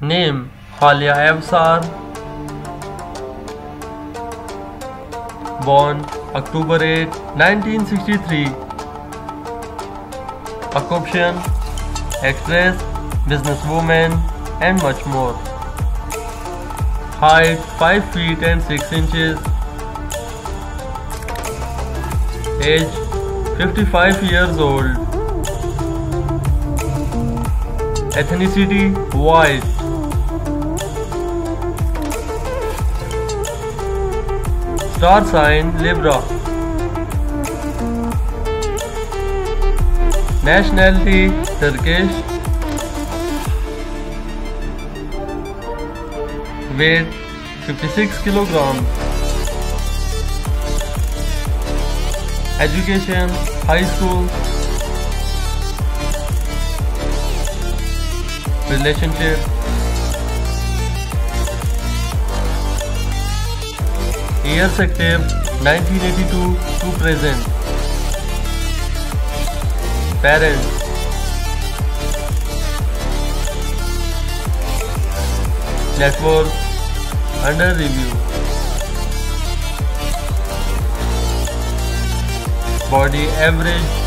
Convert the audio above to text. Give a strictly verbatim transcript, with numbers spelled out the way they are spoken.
Name: Hülya Avşar. Born October eighth nineteen sixty-three. Occupation: actress, businesswoman, and much more. Height: five feet and six inches. Age: fifty-five years old. Ethnicity: white. Star sign: Libra. Nationality: Turkish. Weight: fifty-six kilograms. Education: high school. Relationship: years active nineteen eighty-two to present. Parents: net worth under review. Body average.